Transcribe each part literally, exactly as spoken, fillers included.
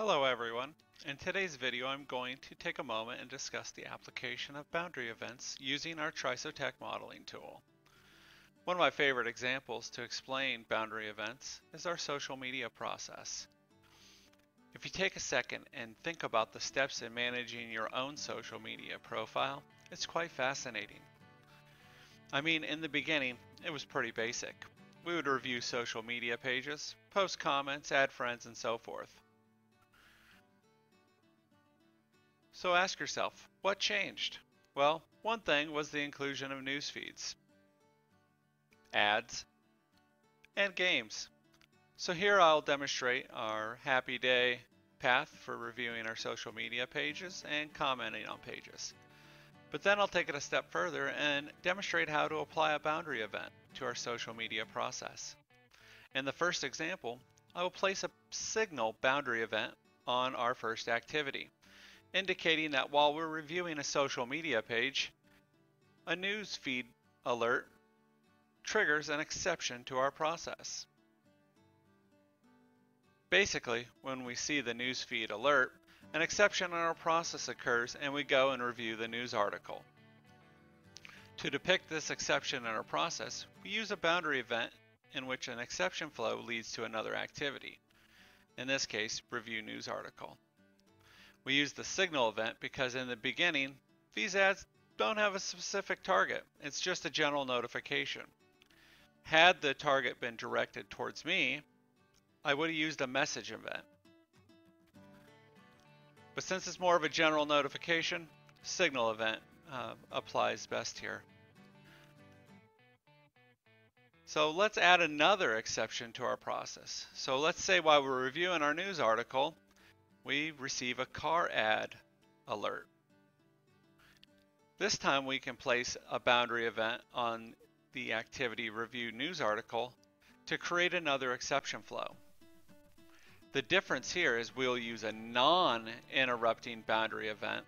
Hello everyone. In today's video I'm going to take a moment and discuss the application of boundary events using our Trisotech modeling tool. One of my favorite examples to explain boundary events is our social media process. If you take a second and think about the steps in managing your own social media profile, it's quite fascinating. I mean, in the beginning it was pretty basic. We would review social media pages, post comments, add friends, and so forth. So ask yourself, what changed? Well, one thing was the inclusion of news feeds, ads, and games. So here I'll demonstrate our happy day path for reviewing our social media pages and commenting on pages. But then I'll take it a step further and demonstrate how to apply a boundary event to our social media process. In the first example, I will place a signal boundary event on our first activity, indicating that while we're reviewing a social media page, a news feed alert triggers an exception to our process. Basically, when we see the news feed alert, an exception in our process occurs and we go and review the news article. To depict this exception in our process, we use a boundary event in which an exception flow leads to another activity, in this case, review news article. We use the signal event because in the beginning, these ads don't have a specific target. It's just a general notification. Had the target been directed towards me, I would have used a message event. But since it's more of a general notification, signal event uh, applies best here. So let's add another exception to our process. So let's say while we're reviewing our news article, we receive a car ad alert. This time we can place a boundary event on the activity review news article to create another exception flow. The difference here is we'll use a non-interrupting boundary event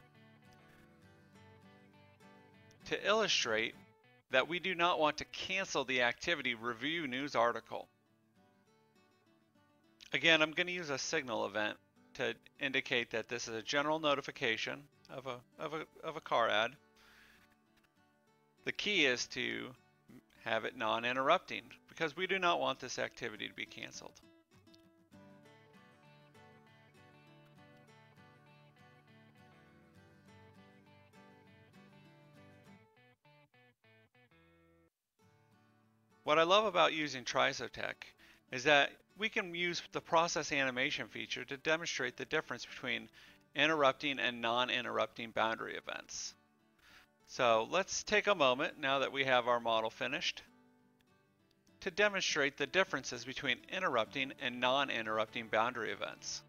to illustrate that we do not want to cancel the activity review news article. Again, I'm going to use a signal event to indicate that this is a general notification of a, of a, of a car ad. The key is to have it non-interrupting because we do not want this activity to be canceled. What I love about using Trisotech is that we can use the process animation feature to demonstrate the difference between interrupting and non-interrupting boundary events. So let's take a moment, now that we have our model finished, to demonstrate the differences between interrupting and non-interrupting boundary events.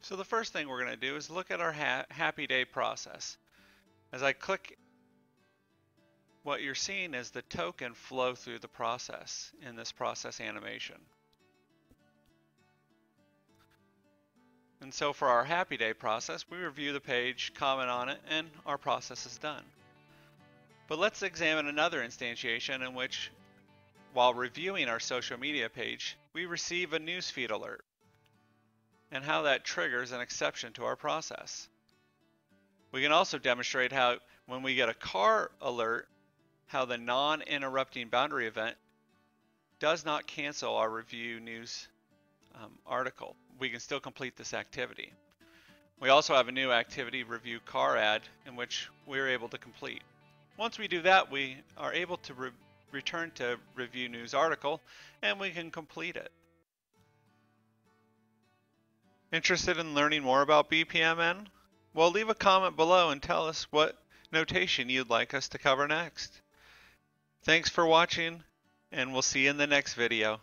So the first thing we're going to do is look at our ha- happy day process. As I click, what you're seeing is the token flow through the process in this process animation. And so for our happy day process, we review the page, comment on it, and our process is done. But let's examine another instantiation in which, while reviewing our social media page, we receive a newsfeed alert and how that triggers an exception to our process. We can also demonstrate how, when we get a car alert, how the non-interrupting boundary event does not cancel our review news um, article. We can still complete this activity. We also have a new activity, review car ad, in which we're able to complete. Once we do that, we are able to re return to review news article, and we can complete it. Interested in learning more about B P M N? Well, leave a comment below and tell us what notation you'd like us to cover next. Thanks for watching, and we'll see you in the next video.